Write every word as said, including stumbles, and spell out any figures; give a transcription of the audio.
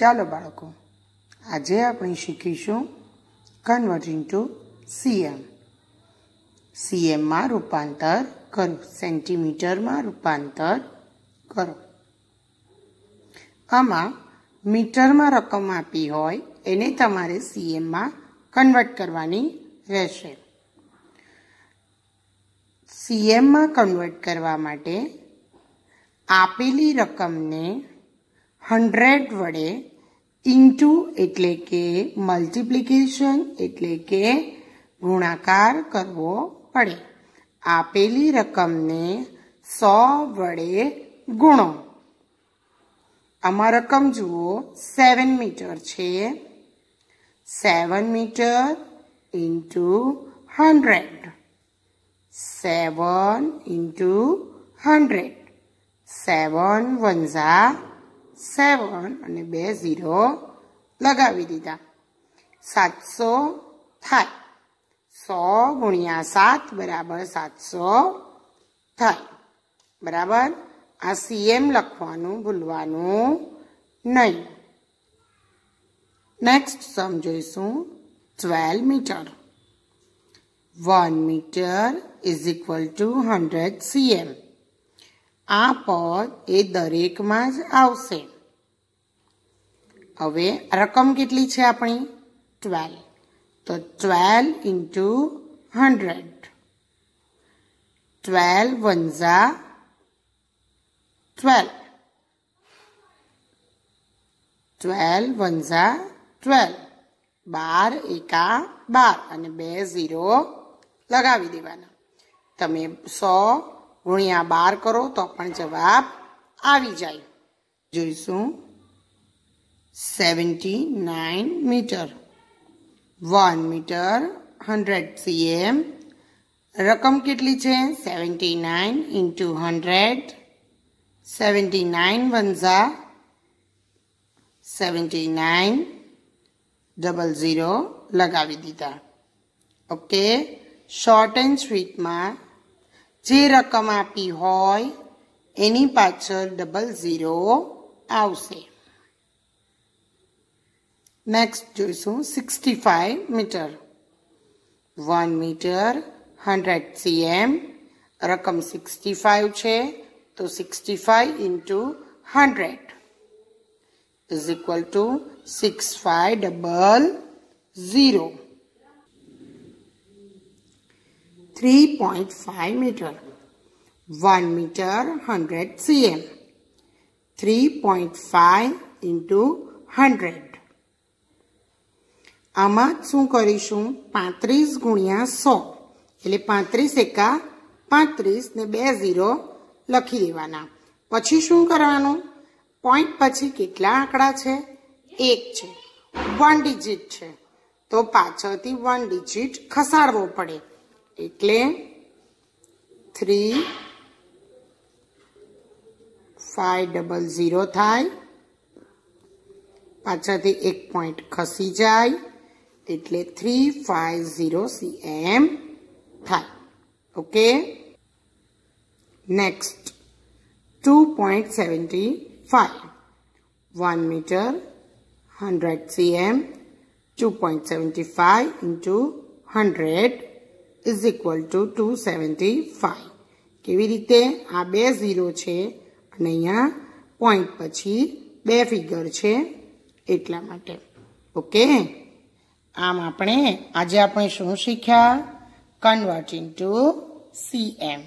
ચાલો બાળકો, આજે આપણે શીખીશું કન્વર્ટિંગ ટુ સીએમ. સીએમમાં રૂપાંતર કરો, સેન્ટીમીટરમાં રૂપાંતર કરો. આમાં મીટરમાં રકમ આપી હોય એને તમારે સીએમમાં કન્વર્ટ કરવાની રહેશે. સીએમમાં કન્વર્ટ કરવા માટે આપેલી રકમને હંડ્રેડ વડે ઇન્ટુ એટલે કે મલ્ટીપ્લિકેશન એટલે કે ગુણાકાર કરવો પડે. આપેલી રકમને સો વડે ગુણો. આમાં રકમ જુઓ, સેવન મીટર છે. Seven meter into hundred. Seven into hundred. Seven one ઝા સેવન અને બે ઝીરો લગાવી દીધા. સાતસો થાય. સો ગુણ્યા સાત બરાબર સાતસો થાય. બરાબર, આ સીએમ લખવાનું ભૂલવાનું નહીં. નેક્સ્ટ સમ જોઈશું, twelve meter. One meter is equal to hundred cm. આ પદ એ દરેકમાં જ આવશે. હવે રકમ કેટલી છે આપણી? ટ્વેલ્વ. તો twelve into hundred. Twelve one ઝા ટ્વેલ્વ. ટ્વેલ્વ વન ઝા ટ્વેલ્વ. બાર એકા બાર અને બે ઝીરો લગાવી દેવાના. તમે સો ગુણ્યા બાર કરો તો પણ જવાબ આવી જાય. જોઈશું seventy nine meter. One meter hundred cm. રકમ કેટલી છે? Seventy nine into hundred. Seventy nine one ઝા સેવન્ટી નાઇન. ડબલ ઝીરો લગાવી દીધા. ઓકે, શોર્ટ એન્ડ સ્વીટમાં જે રકમ આપી હોય એની પાછળ ડબલ ઝીરો આવશે. નેક્સ્ટ જોઈશું sixty five meter. One meter hundred cm. રકમ સિક્સટી ફાઇવ છે, તો sixty five into hundred is equal to six five double zero. Three point five meter. One meter hundred cm. Three point five into hundred. આમાં શું કરીશું? પાંત્રીસ ગુણ્યા સો એટલે પાંત્રીસ એકા પાંત્રીસ ને બે ઝીરો લખી દેવાના. પછી શું કરવાનું? પોઈન્ટ પછી કેટલા આંકડા છે? એક છે. વન ડિજિટ છે તો પાછળથી વન ડિજિટ ખસાડવો પડે. એટલે થ્રી ફાઇવ ડબલ ઝીરો થાય. પાછળથી એક પોઈન્ટ ખસી જાય એટલે થ્રી ફાઇવ ઝીરો સીએમ થાય. Okay, next two point seventy five. One meter hundred cm. Two point seventy five into hundred is equal to two seventy five. કેવી રીતે? આ બે ઝીરો છે અને અહીંયા પોઈન્ટ પછી બે ફિગર છે એટલા માટે. ઓકે, આમ આપણે આજે આપણે શું શીખ્યા? Converting to CM.